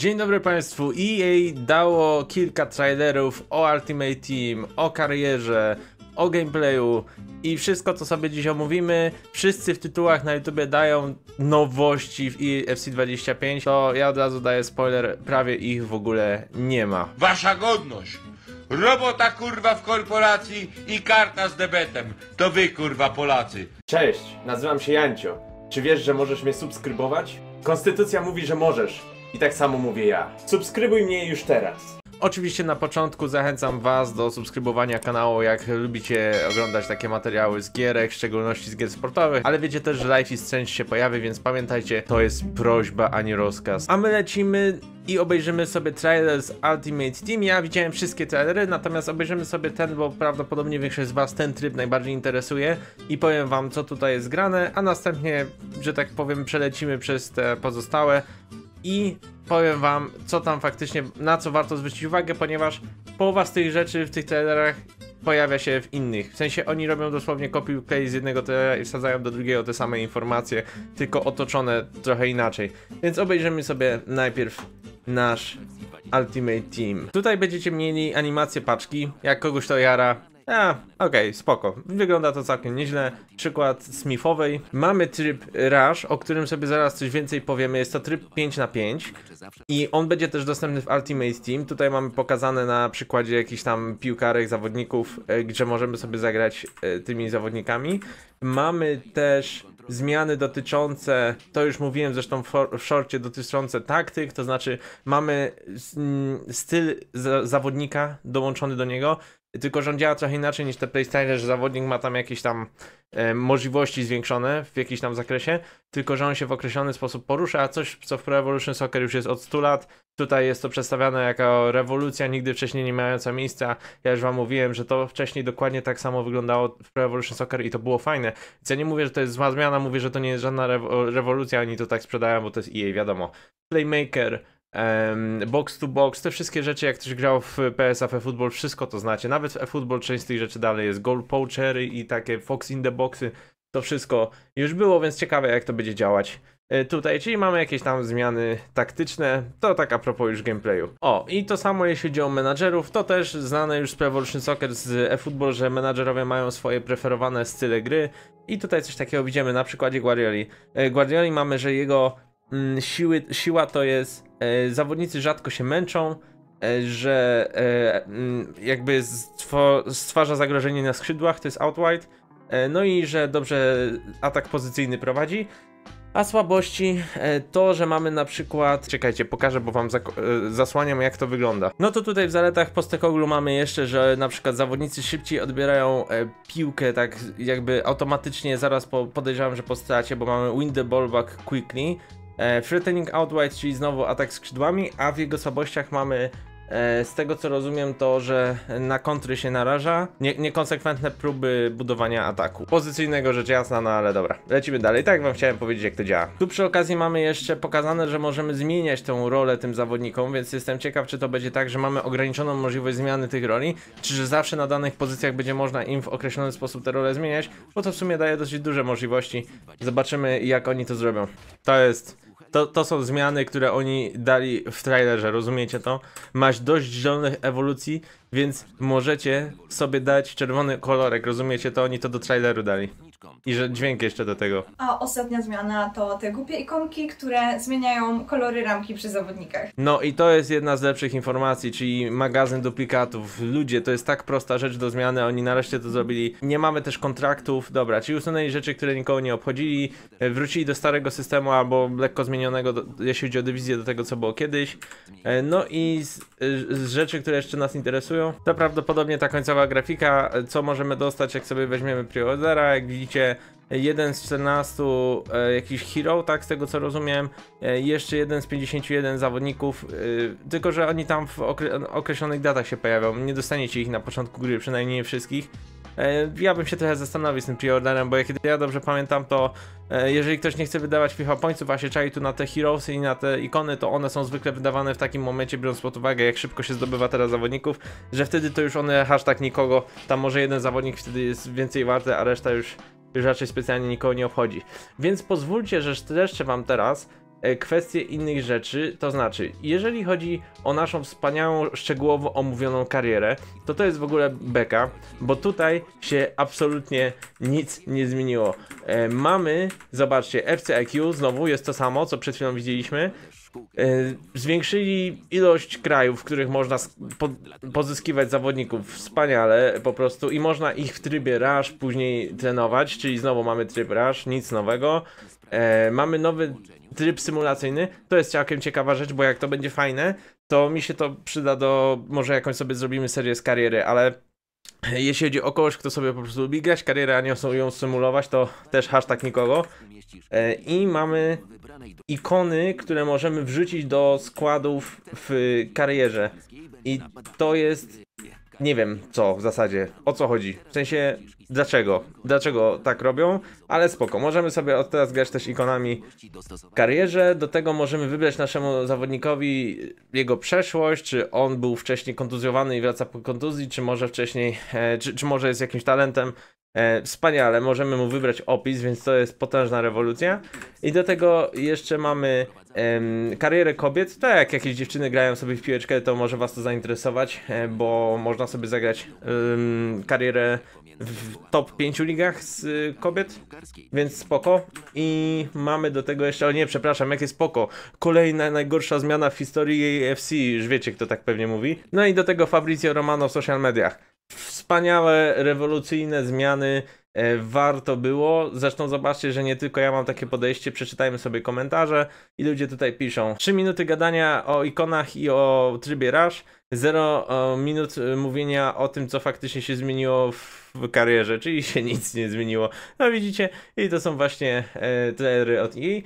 Dzień dobry Państwu. EA dało kilka trailerów o Ultimate Team, o karierze, o gameplayu i wszystko co sobie dziś omówimy. Wszyscy w tytułach na YouTubie dają nowości w EA FC 25, to ja od razu daję spoiler, prawie ich w ogóle nie ma. Wasza godność! Robota kurwa w korporacji i karta z debetem. To wy kurwa Polacy. Cześć, nazywam się Jancio. Czy wiesz, że możesz mnie subskrybować? Konstytucja mówi, że możesz. I tak samo mówię ja. Subskrybuj mnie już teraz. Oczywiście na początku zachęcam Was do subskrybowania kanału, jak lubicie oglądać takie materiały z gierek, w szczególności z gier sportowych, ale wiecie też, że Life is Strange się pojawi, więc pamiętajcie, to jest prośba, a nie rozkaz. A my lecimy i obejrzymy sobie trailer z Ultimate Team. Ja widziałem wszystkie trailery, natomiast obejrzymy sobie ten, bo prawdopodobnie większość z Was ten tryb najbardziej interesuje i powiem Wam, co tutaj jest grane, a następnie, że tak powiem, przelecimy przez te pozostałe i powiem wam, co tam faktycznie, na co warto zwrócić uwagę, ponieważ połowa z tych rzeczy w tych trailerach pojawia się w innych. W sensie oni robią dosłownie copy-paste z jednego trailera i wsadzają do drugiego te same informacje, tylko otoczone trochę inaczej. Więc obejrzymy sobie najpierw nasz Ultimate Team. Tutaj będziecie mieli animację paczki, jak kogoś to jara. Okej, spoko. Wygląda to całkiem nieźle. Przykład Smithowej. Mamy tryb Rush, o którym sobie zaraz coś więcej powiemy. Jest to tryb 5×5 i on będzie też dostępny w Ultimate Team. Tutaj mamy pokazane na przykładzie jakichś tam piłkarek, zawodników, gdzie możemy sobie zagrać tymi zawodnikami. Mamy też zmiany dotyczące, to już mówiłem zresztą w shorcie, dotyczące taktyk, to znaczy mamy styl zawodnika dołączony do niego. Tylko, że on działa trochę inaczej niż te playstyle, że zawodnik ma tam jakieś tam możliwości zwiększone w jakimś tam zakresie, tylko, że on się w określony sposób porusza, a coś, co w Pro Evolution Soccer już jest od 100 lat, tutaj jest to przedstawiane jako rewolucja, nigdy wcześniej nie mająca miejsca. Ja już wam mówiłem, że to wcześniej dokładnie tak samo wyglądało w Pro Evolution Soccer i to było fajne. Więc ja nie mówię, że to jest zła zmiana, mówię, że to nie jest żadna rewolucja, oni to tak sprzedają, bo to jest EA, wiadomo. Playmaker, box to box, te wszystkie rzeczy, jak ktoś grał w PS-a, w eFootball, wszystko to znacie. Nawet w eFootball część z tych rzeczy dalej jest. Goal poachery i takie fox in the boxy, to wszystko już było, więc ciekawe jak to będzie działać tutaj. Czyli mamy jakieś tam zmiany taktyczne, to tak a propos już gameplayu. O, i to samo jeśli chodzi o menadżerów, to też znane już z Pro Evolution Soccer, z eFootball, że menadżerowie mają swoje preferowane style gry i tutaj coś takiego widzimy na przykładzie Guardioli. Guardioli mamy, że jego siła to jest zawodnicy rzadko się męczą, że jakby stwarza zagrożenie na skrzydłach, to jest out wide, no i że dobrze atak pozycyjny prowadzi, a słabości to, że mamy na przykład, czekajcie, pokażę, bo wam zasłaniam jak to wygląda. No to tutaj w zaletach Postecoglou mamy jeszcze, że na przykład zawodnicy szybciej odbierają piłkę, tak jakby automatycznie zaraz po, podejrzewam, że po stracie, bo mamy win the ball back quickly. Threatening out wide, czyli znowu atak skrzydłami, a w jego słabościach mamy, z tego co rozumiem, to, że na kontry się naraża, niekonsekwentne próby budowania ataku. Pozycyjnego rzecz jasna, no ale dobra, lecimy dalej, tak wam chciałem powiedzieć jak to działa. Tu przy okazji mamy jeszcze pokazane, że możemy zmieniać tę rolę tym zawodnikom, więc jestem ciekaw, czy to będzie tak, że mamy ograniczoną możliwość zmiany tych roli, czy że zawsze na danych pozycjach będzie można im w określony sposób te role zmieniać, bo to w sumie daje dosyć duże możliwości. Zobaczymy jak oni to zrobią. To są zmiany, które oni dali w trailerze, rozumiecie to? Masz dość zielonych ewolucji, więc możecie sobie dać czerwony kolorek, rozumiecie to? Oni to do traileru dali. I że dźwięk jeszcze do tego. A ostatnia zmiana to te głupie ikonki, które zmieniają kolory ramki przy zawodnikach. No i to jest jedna z lepszych informacji, czyli magazyn duplikatów. Ludzie, to jest tak prosta rzecz do zmiany, oni nareszcie to zrobili. Nie mamy też kontraktów, dobra, czyli usunęli rzeczy, które nikogo nie obchodzili, wrócili do starego systemu albo lekko zmienionego, jeśli chodzi o dywizję, do tego co było kiedyś. No i z rzeczy, które jeszcze nas interesują, to prawdopodobnie ta końcowa grafika, co możemy dostać jak sobie weźmiemy preordera, jak widzicie, jeden z 14 jakiś hero, tak z tego co rozumiem, jeszcze jeden z 51 zawodników, tylko że oni tam w określonych datach się pojawią, nie dostaniecie ich na początku gry, przynajmniej nie wszystkich. Ja bym się trochę zastanowił z tym preorderem, bo kiedy ja dobrze pamiętam, to jeżeli ktoś nie chce wydawać FIFA Pointsów, a się czai tu na te heroesy i na te ikony, to one są zwykle wydawane w takim momencie, biorąc pod uwagę jak szybko się zdobywa teraz zawodników, że wtedy to już one hashtag nikogo, tam może jeden zawodnik wtedy jest więcej warte, a reszta już raczej specjalnie nikogo nie obchodzi. Więc pozwólcie, że streszczę wam teraz kwestie innych rzeczy, to znaczy, jeżeli chodzi o naszą wspaniałą, szczegółowo omówioną karierę, to to jest w ogóle beka, bo tutaj się absolutnie nic nie zmieniło. Mamy, zobaczcie, FCIQ, znowu jest to samo, co przed chwilą widzieliśmy. Zwiększyli ilość krajów, w których można pozyskiwać zawodników wspaniale po prostu i można ich w trybie Rush później trenować, czyli znowu mamy tryb Rush, nic nowego. Mamy nowy tryb symulacyjny, to jest całkiem ciekawa rzecz, bo jak to będzie fajne, to mi się to przyda do, może jakąś sobie zrobimy serię z kariery, ale jeśli chodzi o kogoś, kto sobie po prostu lubi grać karierę, a nie ją symulować, to też hashtag nikogo. I mamy ikony, które możemy wrzucić do składów w karierze. I to jest... nie wiem co w zasadzie, o co chodzi, w sensie dlaczego tak robią, ale spoko, możemy sobie od teraz grać też ikonami w karierze, do tego możemy wybrać naszemu zawodnikowi jego przeszłość, czy on był wcześniej kontuzjowany i wraca po kontuzji, czy może wcześniej, czy może jest jakimś talentem. Wspaniale, możemy mu wybrać opis, więc to jest potężna rewolucja. I do tego jeszcze mamy karierę kobiet, tak jak jakieś dziewczyny grają sobie w piłeczkę, to może was to zainteresować, bo można sobie zagrać karierę w top 5 ligach z kobiet, więc spoko. I mamy do tego jeszcze, o nie, przepraszam, jakie spoko, kolejna najgorsza zmiana w historii EA FC, już wiecie kto tak pewnie mówi. No i do tego Fabrizio Romano w social mediach. Wspaniałe, rewolucyjne zmiany, warto było. Zresztą zobaczcie, że nie tylko ja mam takie podejście, przeczytajmy sobie komentarze i ludzie tutaj piszą. 3 minuty gadania o ikonach i o trybie Rush, 0 minut mówienia o tym, co faktycznie się zmieniło w karierze, czyli się nic nie zmieniło. No widzicie, i to są właśnie trailery od EA.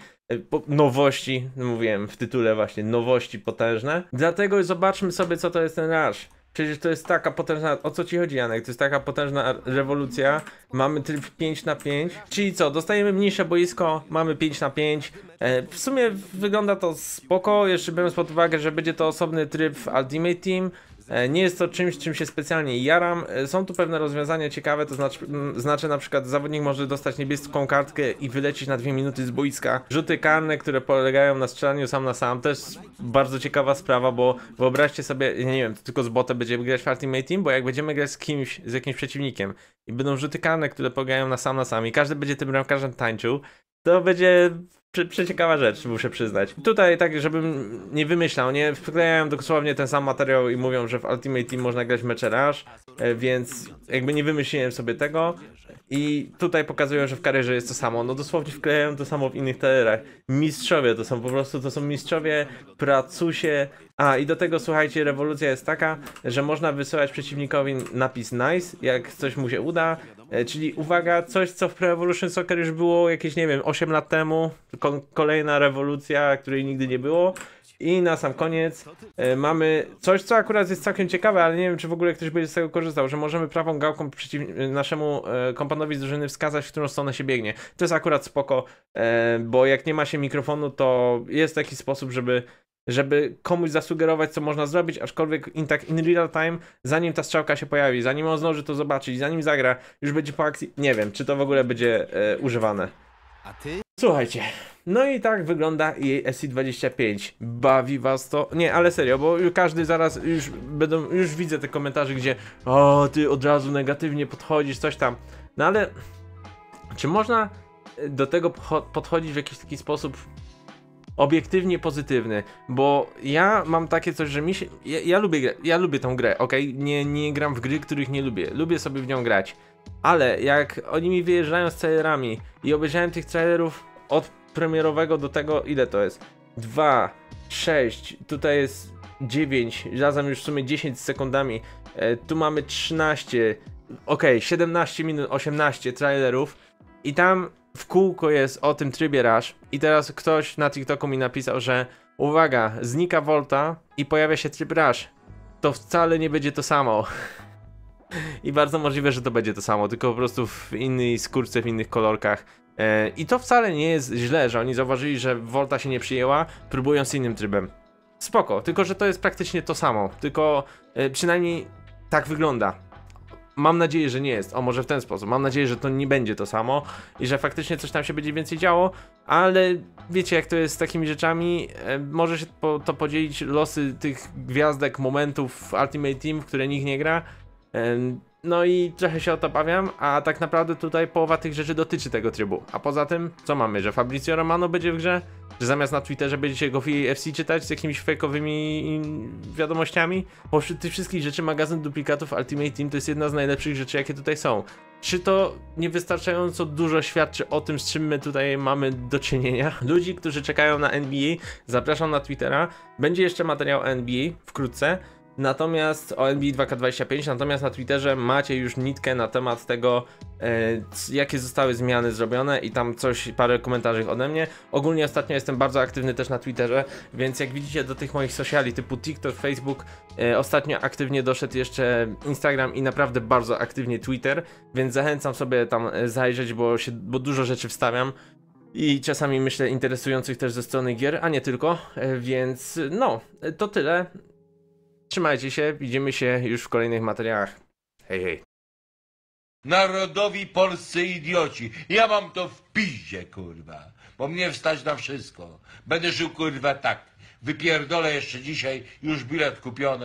Nowości, mówiłem w tytule właśnie, nowości potężne. Dlatego zobaczmy sobie, co to jest ten Rush. Przecież to jest taka potężna... O co ci chodzi, Janek? To jest taka potężna rewolucja. Mamy tryb 5x5. Czyli co? Dostajemy mniejsze boisko, mamy 5x5. W sumie wygląda to spoko, jeszcze biorąc pod uwagę, że będzie to osobny tryb w Ultimate Team. Nie jest to czymś, czym się specjalnie jaram. Są tu pewne rozwiązania ciekawe, to znaczy na przykład zawodnik może dostać niebieską kartkę i wylecieć na 2 minuty z boiska. Rzuty karne, które polegają na strzelaniu sam na sam, też bardzo ciekawa sprawa, bo wyobraźcie sobie, nie wiem, tylko z botem będziemy grać w Ultimate Team, bo jak będziemy grać z kimś, z jakimś przeciwnikiem i będą rzuty karne, które polegają na sam i każdy będzie tym bramkarzem tańczył, to będzie... Przeciekawa rzecz, muszę przyznać. Tutaj tak, żebym nie wymyślał, nie? Wklejają dosłownie ten sam materiał i mówią, że w Ultimate Team można grać mecze Rush, więc jakby nie wymyśliłem sobie tego. I tutaj pokazują, że w karierze jest to samo. No dosłownie wklejają to samo w innych trailerach. Mistrzowie to są po prostu, to są mistrzowie, pracusie. A i do tego słuchajcie, rewolucja jest taka, że można wysyłać przeciwnikowi napis nice, jak coś mu się uda. Czyli uwaga, coś co w Pro Evolution Soccer już było jakieś, nie wiem, 8 lat temu. Kolejna rewolucja, której nigdy nie było. I na sam koniec mamy coś, co akurat jest całkiem ciekawe, ale nie wiem, czy w ogóle ktoś będzie z tego korzystał, że możemy prawą gałką naszemu kompanowi z drużyny wskazać, w którą stronę się biegnie. To jest akurat spoko, bo jak nie ma się mikrofonu, to jest taki sposób, żeby komuś zasugerować, co można zrobić, aczkolwiek in real time, zanim ta strzałka się pojawi, zanim on zdąży to zobaczyć, zanim zagra, już będzie po akcji. Nie wiem, czy to w ogóle będzie używane. A ty? Słuchajcie, no i tak wygląda EA FC 25. Bawi was to? Nie, ale serio, bo każdy zaraz już widzę te komentarze, gdzie o, ty od razu negatywnie podchodzisz, coś tam. No ale czy można do tego podchodzić w jakiś taki sposób obiektywnie pozytywny? Bo ja mam takie coś, że mi się... Ja lubię tą grę, ok? Nie gram w gry, których nie lubię. Lubię sobie w nią grać. Ale jak oni mi wyjeżdżają z trailerami i obejrzałem tych trailerów od premierowego do tego, ile to jest? 2, 6, tutaj jest 9, razem już w sumie 10 z sekundami, tu mamy 13, okej, 17 minut, 18 trailerów i tam w kółko jest o tym trybie Rush i teraz ktoś na TikToku mi napisał, że uwaga, znika Volta i pojawia się tryb Rush, to wcale nie będzie to samo. I bardzo możliwe, że to będzie to samo, tylko po prostu w innej skórce, w innych kolorkach. I to wcale nie jest źle, że oni zauważyli, że Volta się nie przyjęła, próbując innym trybem. Spoko, tylko że to jest praktycznie to samo, tylko przynajmniej tak wygląda. Mam nadzieję, że nie jest, o może w ten sposób, mam nadzieję, że to nie będzie to samo i że faktycznie coś tam się będzie więcej działo, ale wiecie jak to jest z takimi rzeczami, może się to podzielić losy tych gwiazdek, momentów w Ultimate Team, w które nikt nie gra, no i trochę się o to bawiam, a tak naprawdę tutaj połowa tych rzeczy dotyczy tego trybu, a poza tym, co mamy, że Fabrizio Romano będzie w grze, że zamiast na Twitterze będziecie go w EA FC czytać z jakimiś fejkowymi wiadomościami. Pośród tych wszystkich rzeczy magazyn duplikatów Ultimate Team to jest jedna z najlepszych rzeczy jakie tutaj są. Czy to niewystarczająco dużo świadczy o tym, z czym my tutaj mamy do czynienia? Ludzi, którzy czekają na NBA, zapraszam na Twittera. Będzie jeszcze materiał o NBA wkrótce. Natomiast o NBA 2K25, natomiast na Twitterze macie już nitkę na temat tego, jakie zostały zmiany zrobione i tam coś, parę komentarzy ode mnie. Ogólnie ostatnio jestem bardzo aktywny też na Twitterze, więc jak widzicie do tych moich sociali typu TikTok, Facebook, ostatnio aktywnie doszedł jeszcze Instagram i naprawdę bardzo aktywnie Twitter, więc zachęcam sobie tam zajrzeć, bo dużo rzeczy wstawiam. I czasami myślę interesujących też ze strony gier, a nie tylko, więc no, to tyle. Trzymajcie się, widzimy się już w kolejnych materiałach. Hej, hej. Narodowi polscy idioci. Ja mam to w piździe, kurwa. Bo mnie wstać na wszystko. Będę żył, kurwa, tak. Wypierdolę jeszcze dzisiaj, już bilet kupiony.